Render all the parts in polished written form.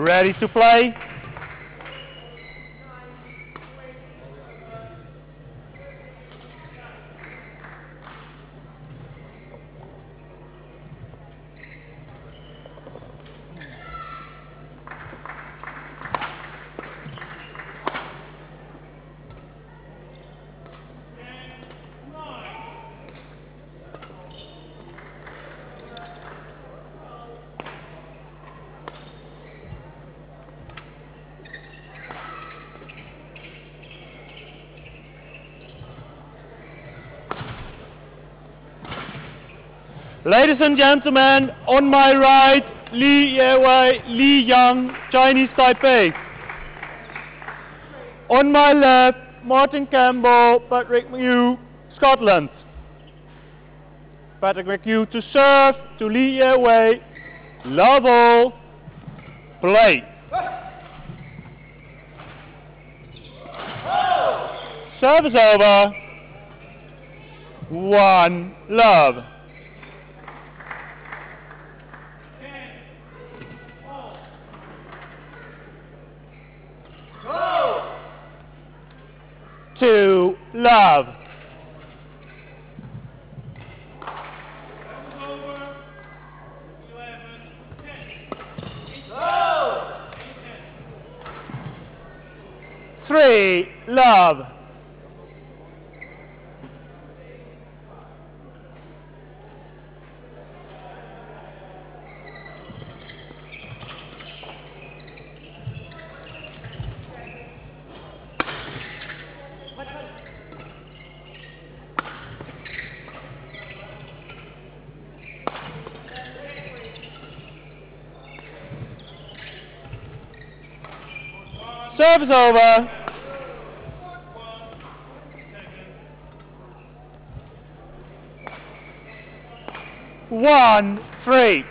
Ready to play? Ladies and gentlemen, on my right, Lee Jhe-Huei, Lee Yang, Chinese Taipei. On my left, Martin Campbell, Patrick Machugh, Scotland. Patrick Machugh to serve to Lee Jhe-Huei. Love all. Play. Service over. One love. Two love. Over. 11, 10. Go. 3 love. 5 over. 1, 3.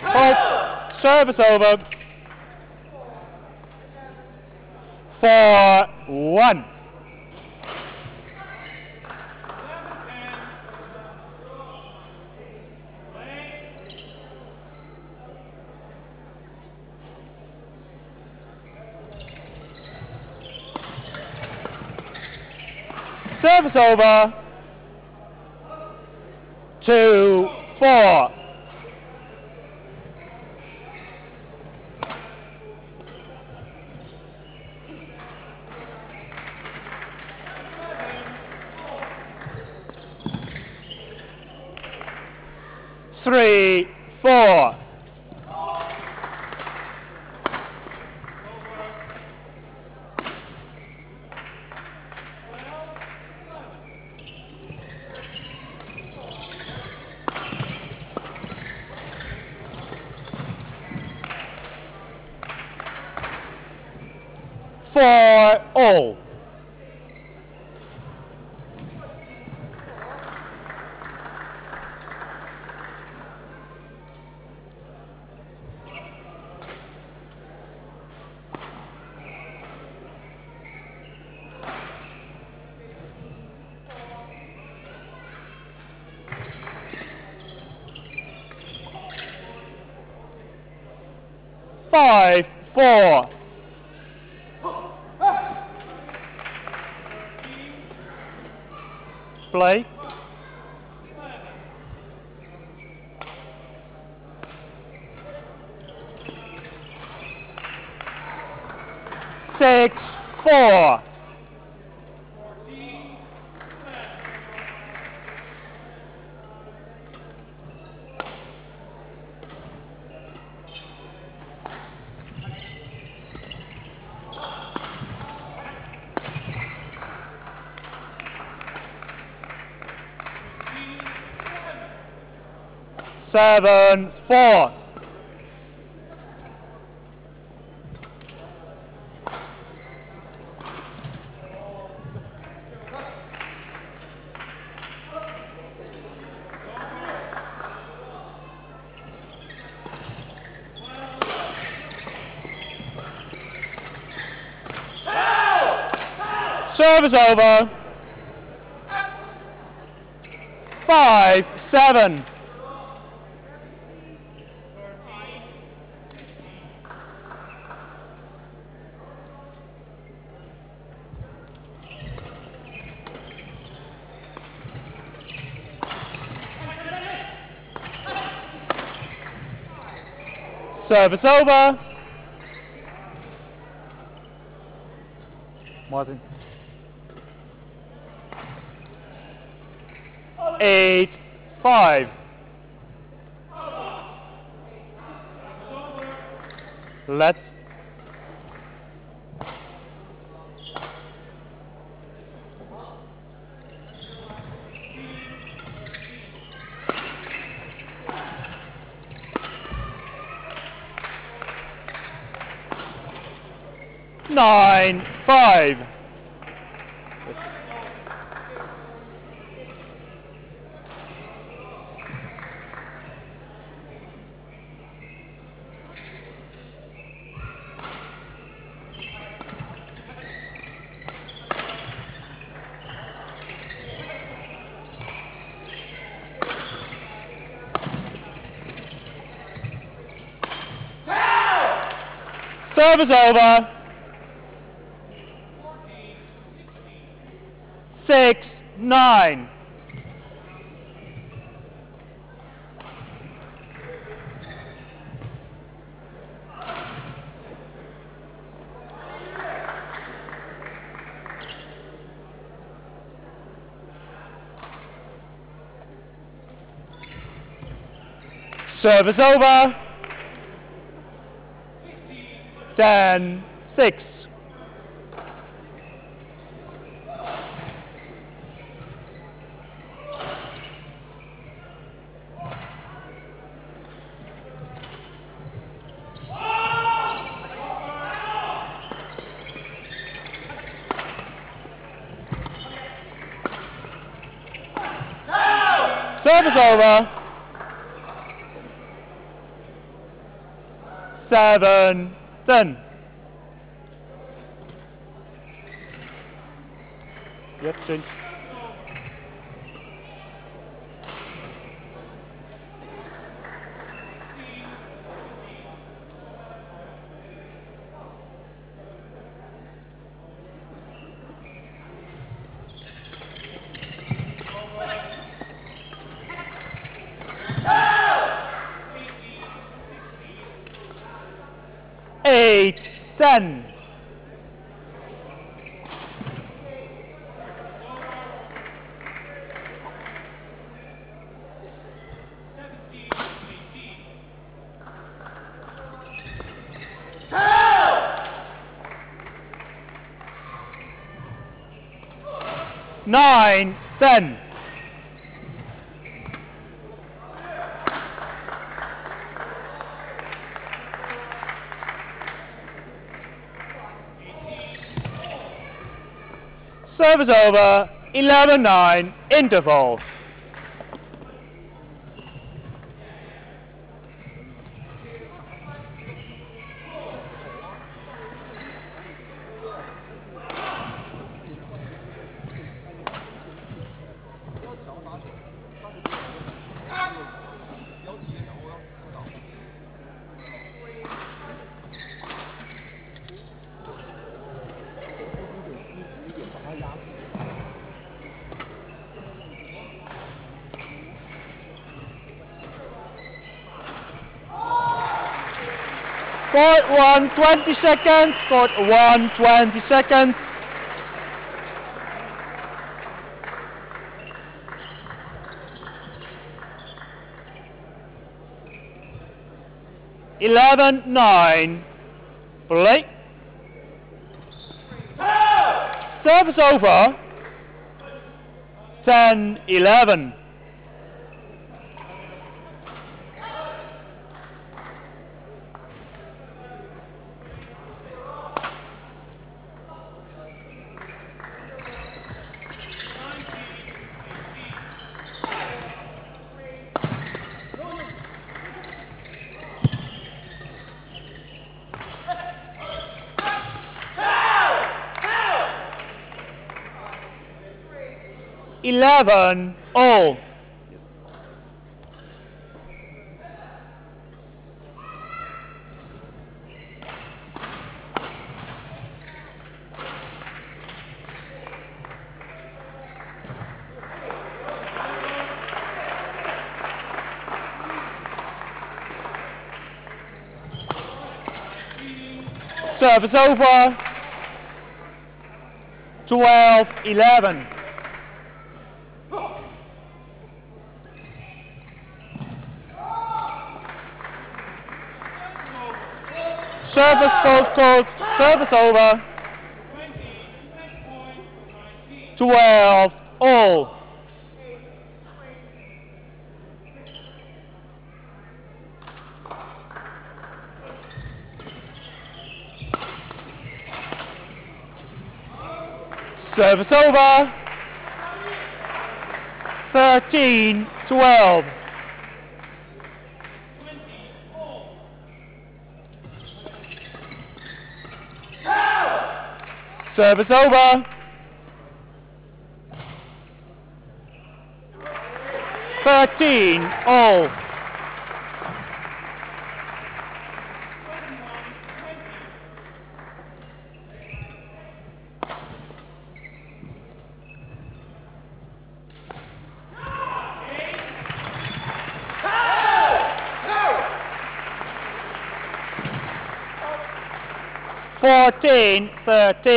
Five. Service over. 4, 1. 7's over. 2, 4. 3, 4. 4 all. 5, 4. 6, 4. 7, 4. 12. Service over. 5-7. Service over. Martin. 8-5. Let's. Nine, five. Service over. 6-9. Service over. 10-6. Service over. 7-10. Yep, change. Done. Help! 9-10. Service over, 11-9, interval. Court 120 seconds, court 120 seconds. Eleven, 9, play. Service over. 10-11. Eleven all. serve is over. 12-11. Service goes close. Service over. 12-all. Service over. 13-12. Service over. 13-all. No. 14-13.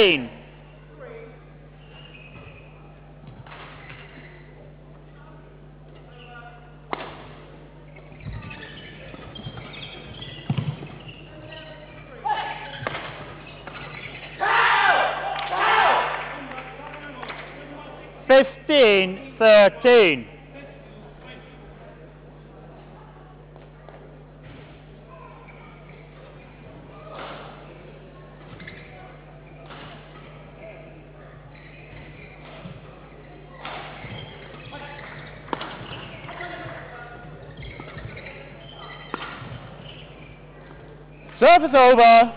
Service over.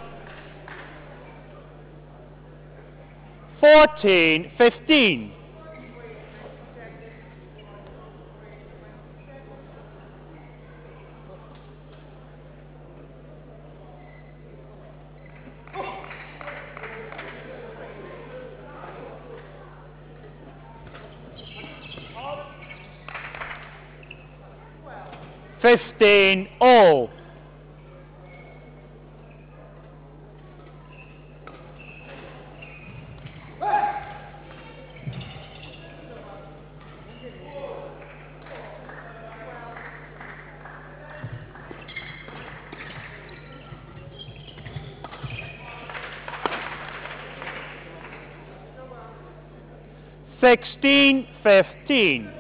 14-15. Fifteen all. Sixteen, 15.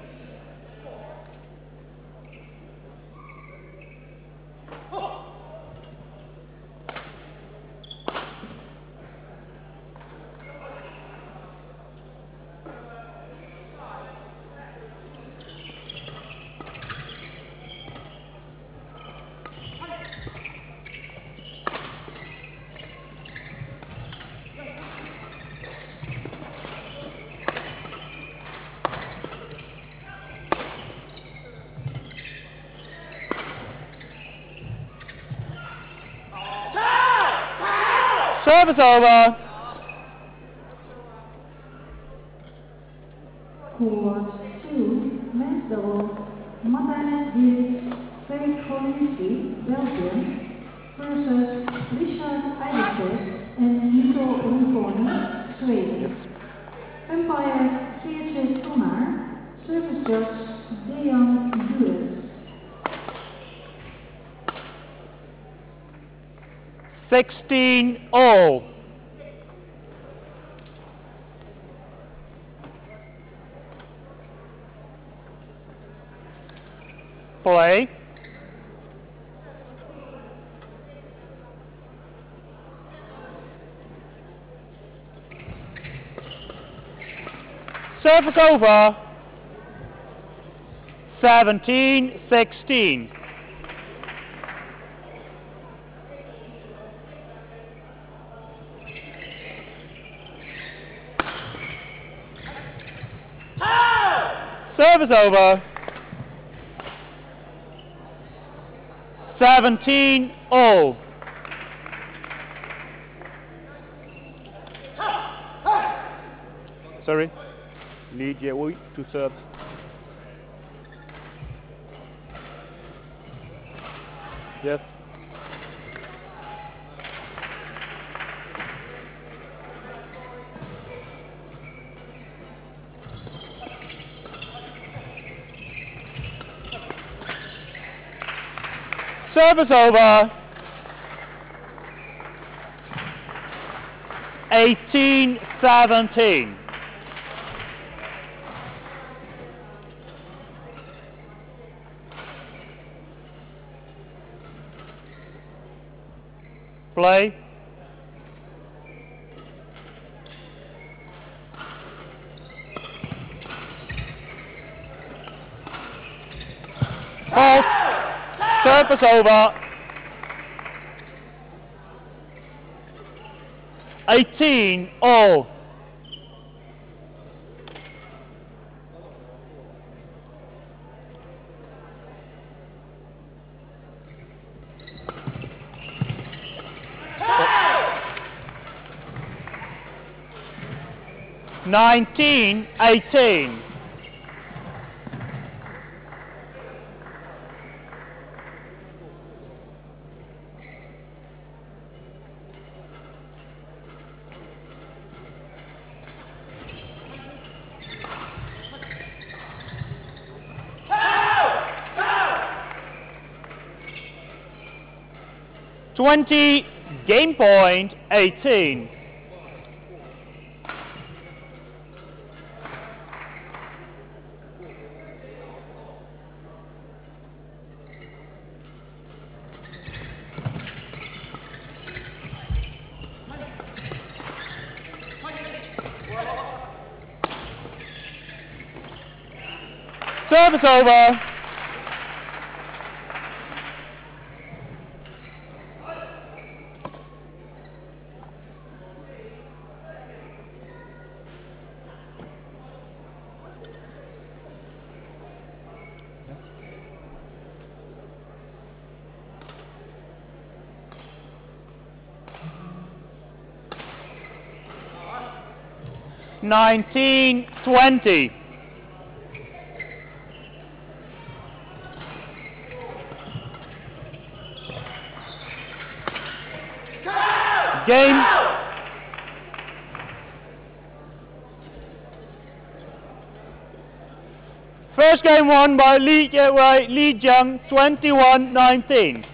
Service over. 4-2, men's double, Martin de Belgium versus Richard Eichert and Nico Rufoni, Sweden. Umpire T.H.S. Tomar, service judge Lee Yang. 16-0. Play. Service over. 17-16. Service over. 17-0. Sorry. Lee Jhe-Huei to serve. Yes. service over. 18-17. Play. Fault. Service over. 18-0. Hey! 19-18. Game point 18. Service over. 19-20. Game. First game won by Lee Jhe-Huei, Lee Yang, 21-19.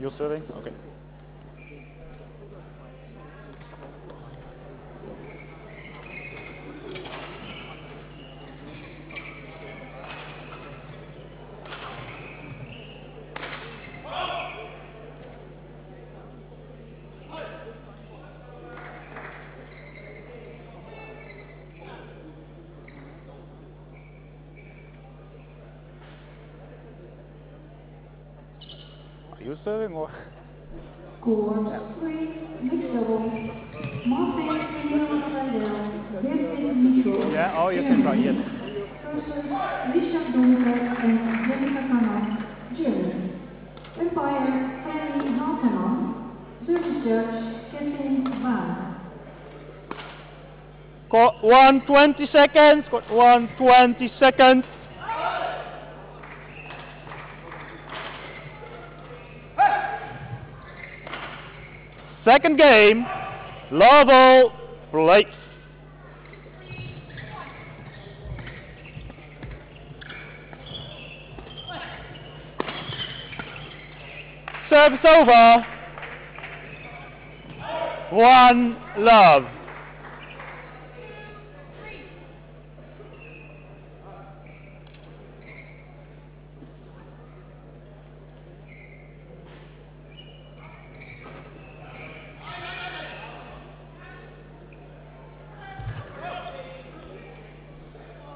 You're serving? Okay. You serving or? Yeah, oh, you can try, yes. Got 120 seconds, got 120 seconds. Second game, level play. Service over. One love.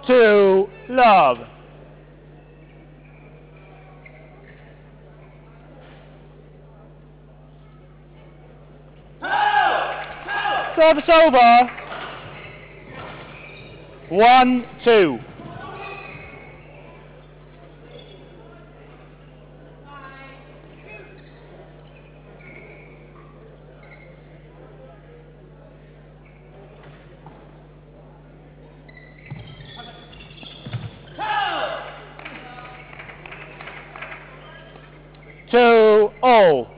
2-love. 2-2. Service over. 1-2. 2-0.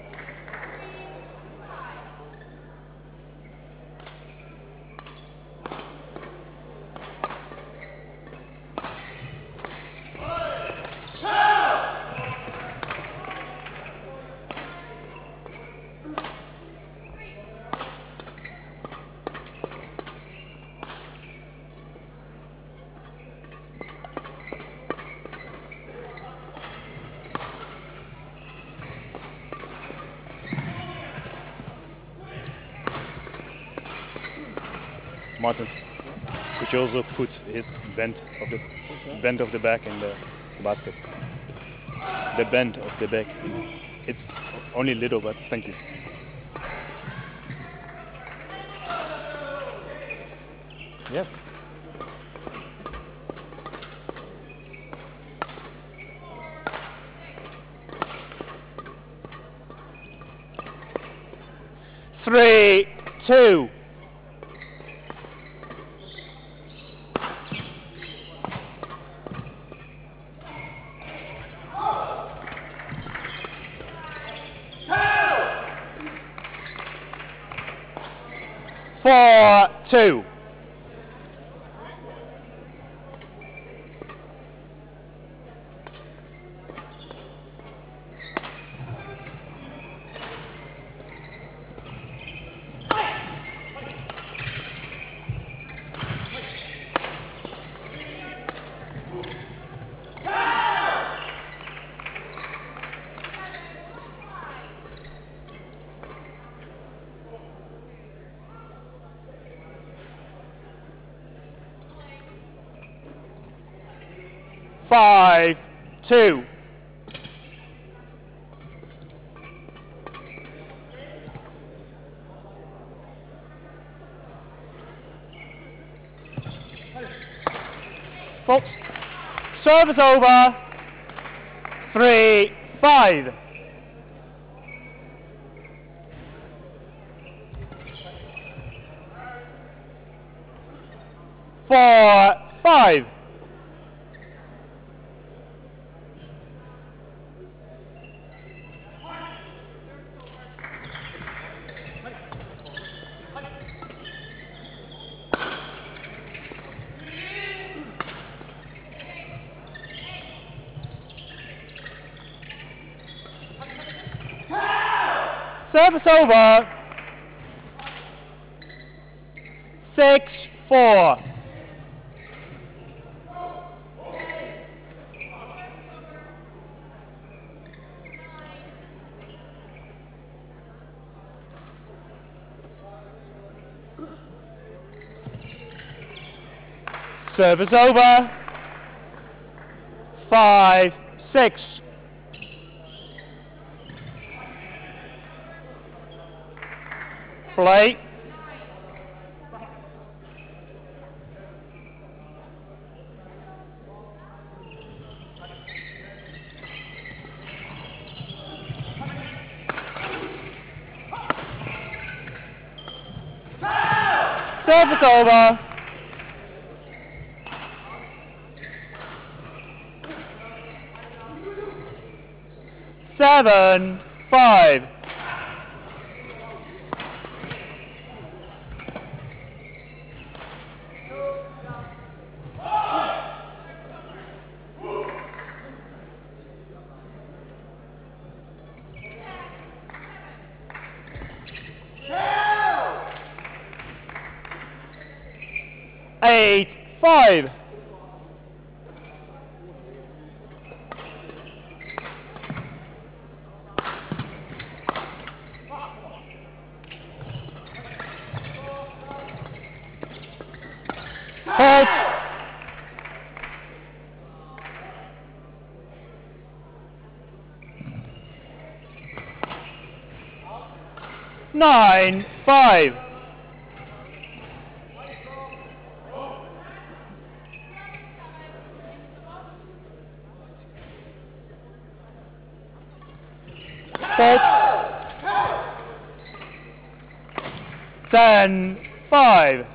Martin could also put his bend of the back in the basket. The bend of the back. It's only little, but thank you. Yes. Three, two. Two. Two. Folks, service over. 3-5. Four, five. 6-4. Service over. 5-6. Play. Service over. 7-5. Nine, five. Six. 10-5.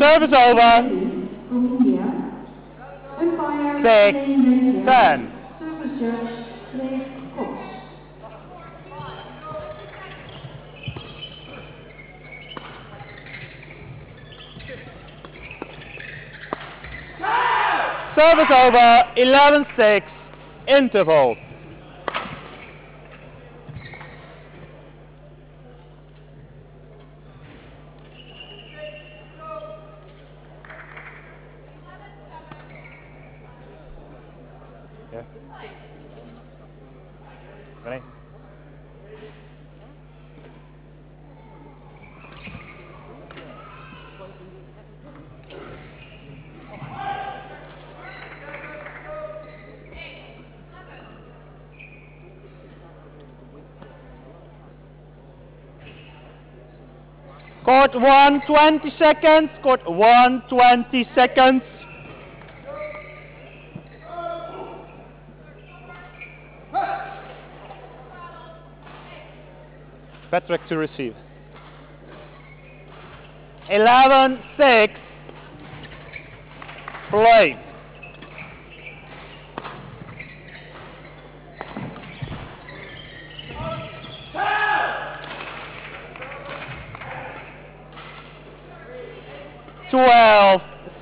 Serve is over. Six, turn. Serve is over. 11-6. Interval. Court 120 seconds. Court 120 seconds. Patrick to receive. 11-6. Play.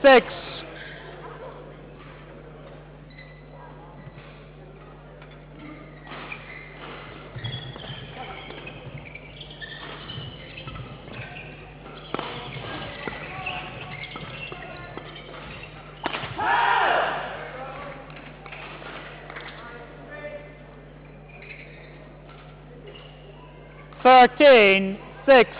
Six. Oh. 13-6.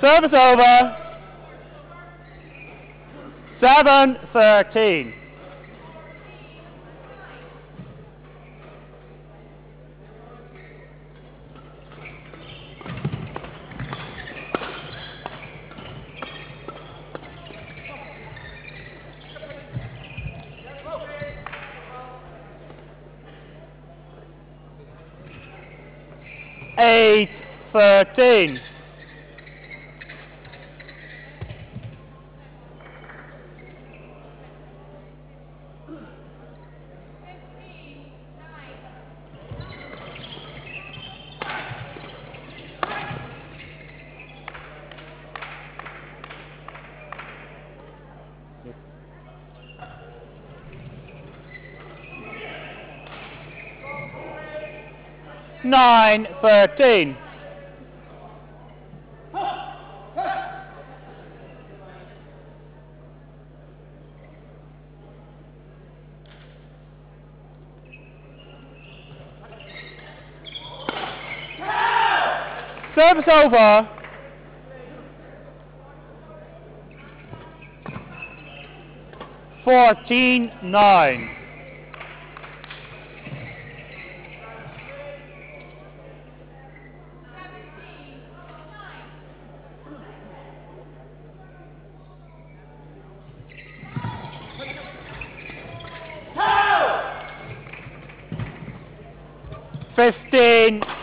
Service over. 7-13. Okay. 8-13. Nine, 13. Service over. 14-9. Nine.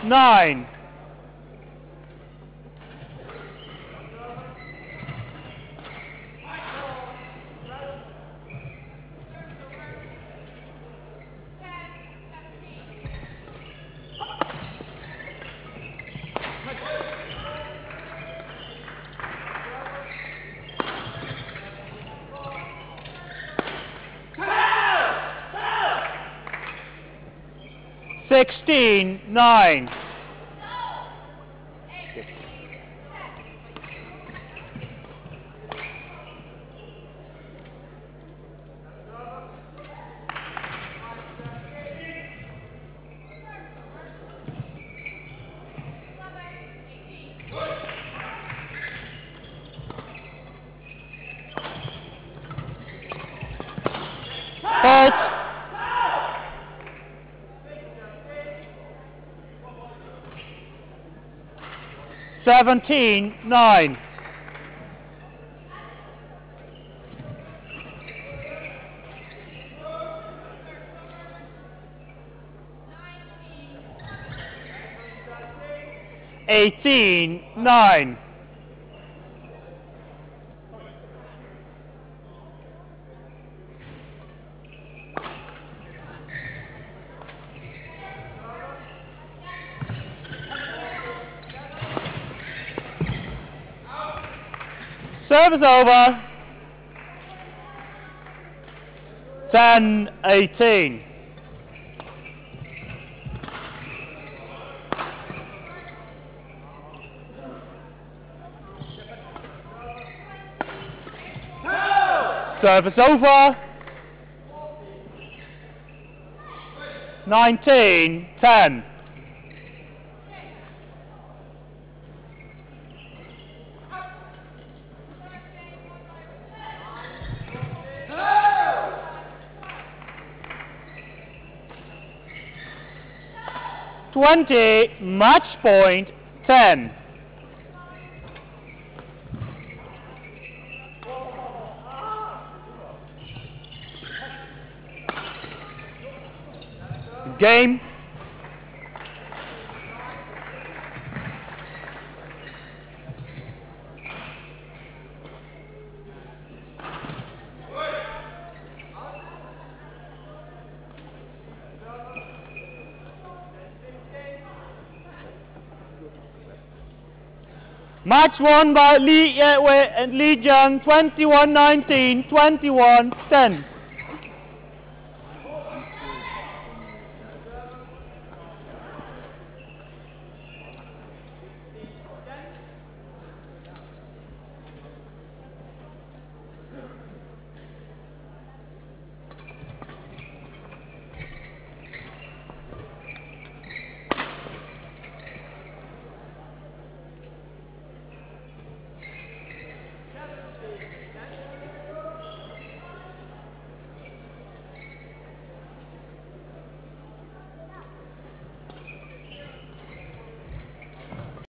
Nine. 17-9. Eighteen, nine. 9. Serve is over. 10-18. 9. Serve is over. 19-10. 20, match point, 10. 10. Game. Match won by Lee Jhe-Huei and Lee Yang, 21-19, 21-10.